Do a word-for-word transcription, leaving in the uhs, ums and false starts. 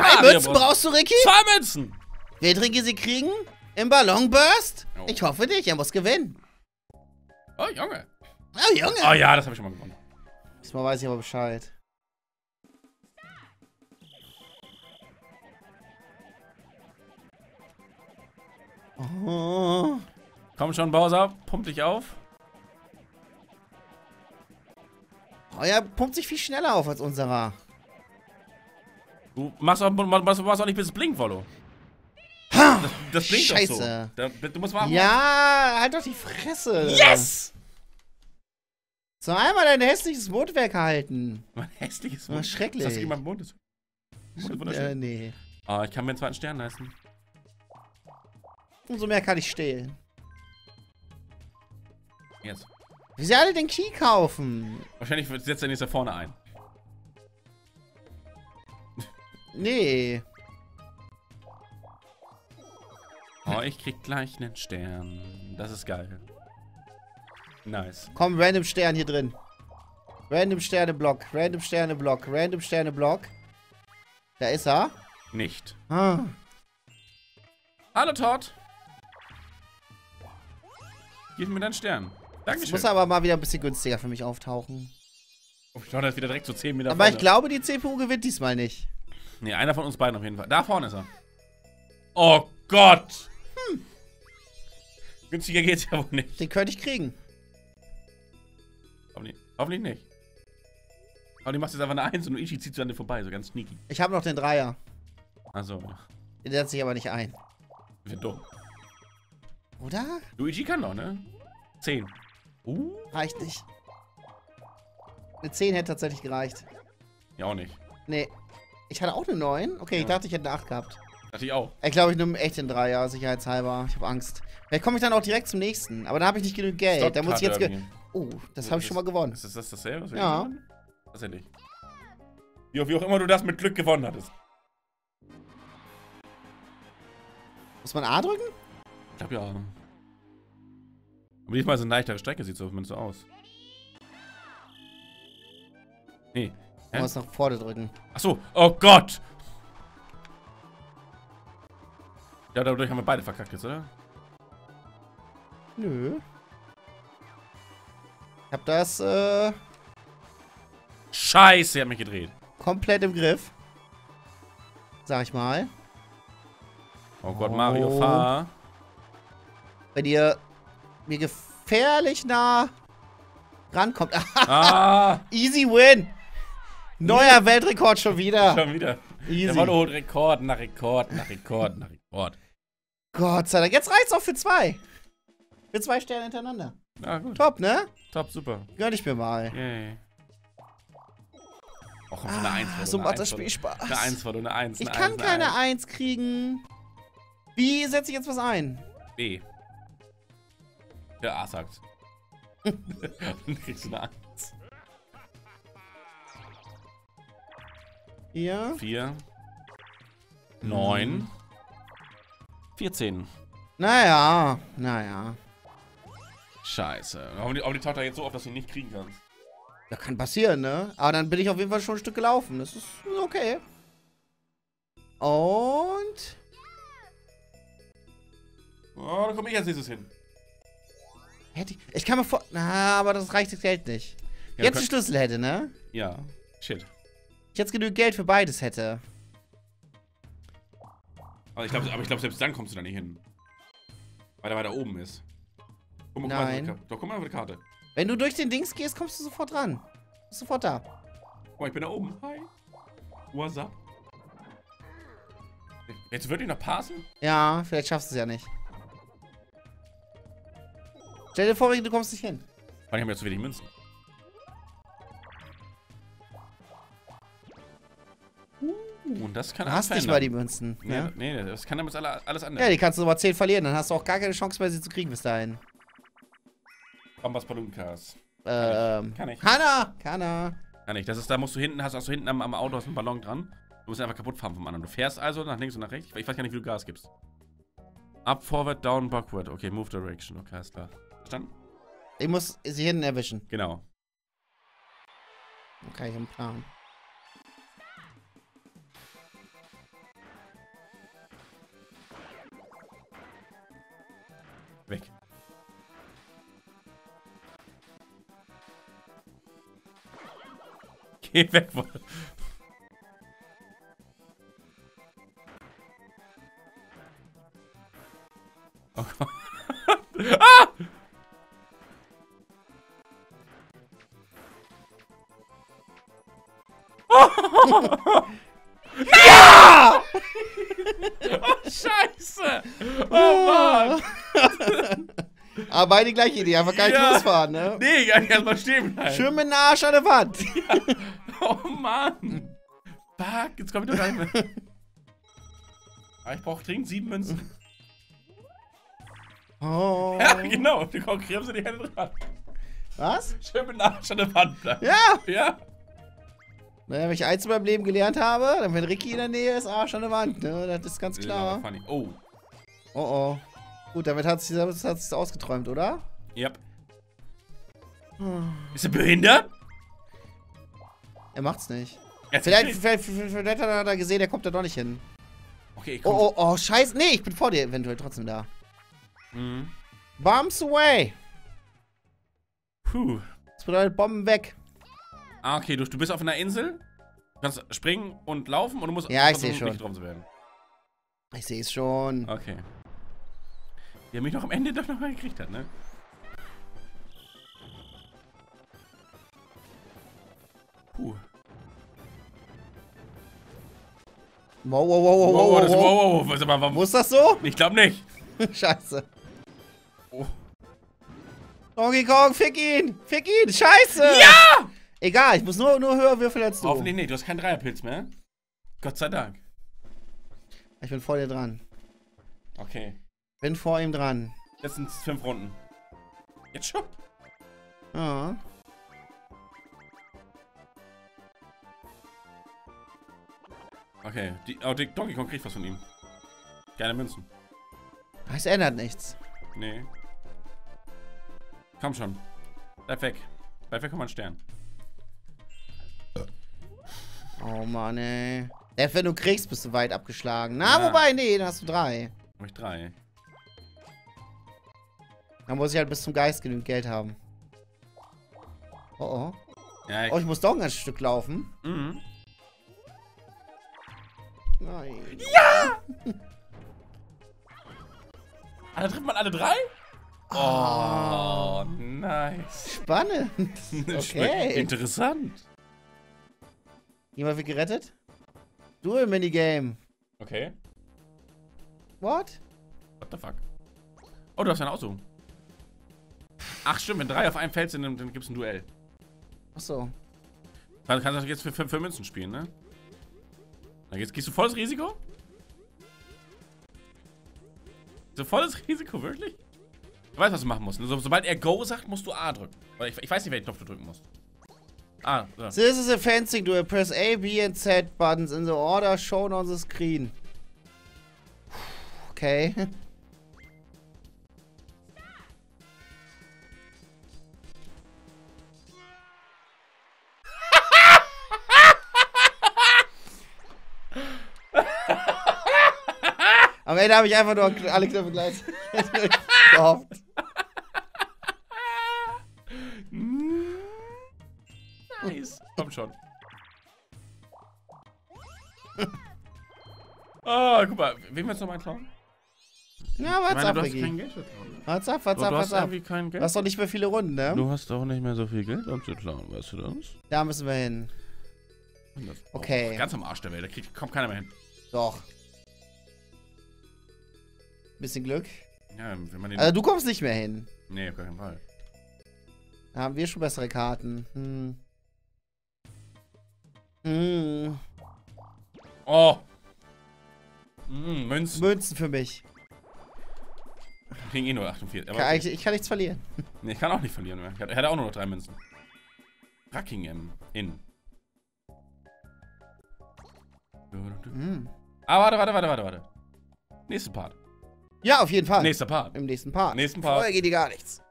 Zwei Münzen brauchst du, Ricky? Zwei Münzen! Wird Ricky sie kriegen? Im Ballonburst? Oh. Ich hoffe nicht, er muss gewinnen. Oh, Junge. Oh, Junge. Oh ja, das habe ich schon mal gewonnen. Diesmal weiß ich aber Bescheid. Oh. Komm schon, Bowser, pump dich auf. Oh ja, pumpt sich viel schneller auf als unserer. Du machst auch, machst, machst auch nicht, bis es blinkt, Wollo. Ha, das, das blinkt Scheiße. Doch so. Du musst warten. Ja, halt doch die Fresse. Yes! So, einmal dein hässliches Mundwerk halten. Mein hässliches Mundwerk? Schrecklich. Das ist mein Mund. Ist wunderschön. Äh, nee. Oh, ich kann mir einen zweiten Stern leisten. Umso mehr kann ich stehlen. Jetzt. Wie sie alle den Key kaufen. Wahrscheinlich setzt der nächste vorne ein. Nee. Oh, ich krieg gleich einen Stern. Das ist geil. Nice. Komm, random Stern hier drin. Random Sterne Block, random Sterne Block, random Sterne Block. Da ist er. Nicht. Ah. Hallo Todd. Gib mir deinen Stern. Dankeschön. Das muss aber mal wieder ein bisschen günstiger für mich auftauchen. Oh, ich glaube, das ist wieder direkt so zehn Meter. Aber vorne. Ich glaube, die C P U gewinnt diesmal nicht. Ne, einer von uns beiden auf jeden Fall. Da vorne ist er. Oh Gott! Hm. Günstiger geht's ja wohl nicht. Den könnte ich kriegen. Hoffentlich, hoffentlich nicht. Aber die machst jetzt einfach eine eins und Luigi zieht so an dir vorbei, so ganz sneaky. Ich habe noch den Dreier. Achso. Den setzt sich aber nicht ein. Wird dumm. Oder? Luigi kann doch, ne? zehn. Uh. Reicht nicht. Eine zehn hätte tatsächlich gereicht. Ja, auch nicht. Nee. Ich hatte auch eine neun. Okay, ja. Ich dachte, ich hätte eine acht gehabt. Dachte ich auch. Ich glaube, ich nehme echt den Dreier, sicherheitshalber. Ich habe Angst. Vielleicht komme ich dann auch direkt zum nächsten. Aber da habe ich nicht genug Geld. Stop da muss ich jetzt. Ge oh, das habe ich schon mal gewonnen. Ist das, das dasselbe? Was ja. Das hätte ich. Wie auch, wie auch immer du das mit Glück gewonnen hattest. Muss man A drücken? Ich glaube ja. Aber diesmal ist eine leichtere Strecke, sieht so so aus. Nee. Du musst nach vorne drücken. Achso. Oh Gott! Ja, dadurch haben wir beide verkackt jetzt, oder? Nö. Ich hab das, äh... Scheiße, er hat mich gedreht. Komplett im Griff. Sag ich mal. Oh Gott, Mario, oh. Fahr. Wenn ihr mir gefährlich nah rankommt. Ah. Easy win. Neuer Weltrekord schon wieder. Schon wieder. Easy. Der Mann holt Rekord nach Rekord nach Rekord nach Rekord. Gott sei Dank. Jetzt reicht's auch für zwei. Für zwei Sterne hintereinander. Na gut. Top, ne? Top, super. Gönn ich mir mal. Yay. Och, eine ah, eins, so macht das Spiel Spaß. Eine eins, eine eins, eine eins. Ich kann keine eins kriegen. Wie setze ich jetzt was ein? B. Der A sagt. Dann kriegst du eine eins. Ja. vier, neun, vierzehn. Naja, naja. Scheiße. Aber die, die taucht da jetzt so auf, dass du ihn nicht kriegen kannst. Das kann passieren, ne? Aber dann bin ich auf jeden Fall schon ein Stück gelaufen. Das ist okay. Und... Oh, da komme ich als nächstes hin. Hätte ich... Ich kann mir vor... Na, aber das reicht das Geld nicht. Ja, jetzt den Schlüssel hätte, ne? Ja. Shit. Ich jetzt genügend Geld für beides hätte. Aber ich glaube, glaub, selbst dann kommst du da nicht hin. Weil er weiter oben ist. Guck mal, nein. Guck mal, doch, guck mal auf die Karte. Wenn du durch den Dings gehst, kommst du sofort ran. Bist sofort da. Guck mal, ich bin da oben. Hi. What's up? Jetzt würde ich noch passen? Ja, vielleicht schaffst du es ja nicht. Stell dir vor, du kommst nicht hin. Ich habe ja zu wenig Münzen. Und das kann du hast nicht mal die Münzen. Nee, ja? Nee, das kann damit alles anders. Ja, die kannst du nochmal zehn verlieren, dann hast du auch gar keine Chance mehr, sie zu kriegen bis dahin. Bombas Ballonkas. Ähm. Kann ich. Kann er! Kann er! Kann ich. Das ist, da musst du hinten, hast du also hinten am, am Auto hast einen Ballon dran. Du musst einfach kaputt fahren vom anderen. Du fährst also nach links und nach rechts. Ich weiß gar nicht, wie du Gas gibst. Up, forward, down, backward. Okay, move direction. Okay, alles klar. Verstanden? Ich muss sie hinten erwischen. Genau. Okay, ich hab einen Plan. weg. Geh weg, Wolf. Oh Gott. Ah! Oh! Ja! Oh, Scheiße! Oh, Mann! Aber beide gleiche Idee, einfach gar nicht ja. losfahren, ne? Nee, gar nicht erstmal stehen bleiben. Schön mit einer Arsch an der Wand. Ja. Oh, Mann! Fuck, jetzt komm ich doch gar nicht mehr. Aber ich brauche dringend sieben Münzen. Oh. Ja, genau, die Krebs in die Hände dran. Was? Schön mit einer Arsch an der Wand bleiben. Ja! Ja! Naja, wenn ich eins in meinem Leben gelernt habe, dann wenn Ricky in der Nähe ist, Arsch an der Wand, ne? Das ist ganz klar. Ja, oh. Oh oh. Gut, damit hat sie es ausgeträumt, oder? Ja. Yep. Hm. Ist er behindert? Er macht's nicht. Er vielleicht, nicht. Vielleicht, vielleicht, vielleicht hat er gesehen, er kommt da doch nicht hin. Okay, komm. Oh, oh, oh, scheiße. Nee, ich bin vor dir eventuell trotzdem da. Mhm. Bombs away. Puh. Das bedeutet Bomben weg. Ah, okay, du, du bist auf einer Insel, du kannst springen und laufen und du musst ja, ich sehe schon. Drauf zu werden. Ich sehe es schon. Okay. Der mich doch am Ende doch nochmal gekriegt hat, ne? Puh. Wow, wow, wow, wow, wow, wow, wow, wow, wow, wow. Muss das so? Ich glaube nicht. Scheiße. Oh. Donkey Kong, fick ihn! Fick ihn! Scheiße! Ja! Egal, ich muss nur, nur höher würfeln als du. Hoffentlich nicht, du hast keinen Dreierpilz mehr. Gott sei Dank. Ich bin vor dir dran. Okay. Bin vor ihm dran. Jetzt sind es fünf Runden. Jetzt schon? Ja. Okay, die, oh, die Donkey Kong kriegt was von ihm. Gerne Münzen. Es ändert nichts. Nee. Komm schon. Bleib weg. Bleib weg, komm mal ein Stern. Oh Mann, ey. Ja, wenn du kriegst, bist du weit abgeschlagen. Na, ja. Wobei, nee, dann hast du drei. Hab ich drei. Dann muss ich halt bis zum Geist genügend Geld haben. Oh, oh. Ja, ich oh, ich muss doch ein ganzes Stück laufen. Mhm. Nein. Ja! Da trifft man alle drei? Oh, oh nice. Spannend. Okay. Interessant. Jemand wird gerettet? Dual Minigame. Okay. What? What the fuck? Oh, du hast eine Aussuchung. Ach stimmt, wenn drei auf einem Feld sind, dann gibt's ein Duell. Ach so. Dann kannst du jetzt für fünf Münzen spielen, ne? Dann gehst, gehst du volles Risiko? So volles Risiko, wirklich? Du weißt, was du machen musst. So, sobald er Go sagt, musst du A drücken. Weil ich, ich weiß nicht, welchen Knopf du drücken musst. Ah, so. This is a fencing duel. Press A, B and Z buttons in the order shown on the screen. Okay. Am Ende habe ich einfach nur alle Knöpfe gleich gehofft. Nice. Komm schon. Oh, guck mal. Wem willst du nochmal klauen? Na, what's up, Ricky? What's up, what's up, what's up? Du hast doch nicht mehr viele Runden, ne? Du hast doch nicht mehr so viel Geld anzuklauen, weißt du das? Da müssen wir hin. Okay. Oh, ganz am Arsch der Welt, da kriegt, kommt keiner mehr hin. Doch. Bisschen Glück. Ja, wenn man den also du kommst nicht mehr hin. Nee, auf gar keinen Fall. Da haben wir schon bessere Karten. Hm. Hm. Oh. Hm, Münzen. Münzen für mich. Ich krieg eh nur achtundvierzig. Aber kann, okay. ich, ich kann nichts verlieren. Nee, ich kann auch nicht verlieren mehr. Er hat auch nur noch drei Münzen. Rackingham in. Hm. Ah, warte, warte, warte, warte, warte. Nächsten Part. Ja, auf jeden Fall. Nächster Part. Im nächsten Part. Nächsten Part. Vorher geht dir gar nichts.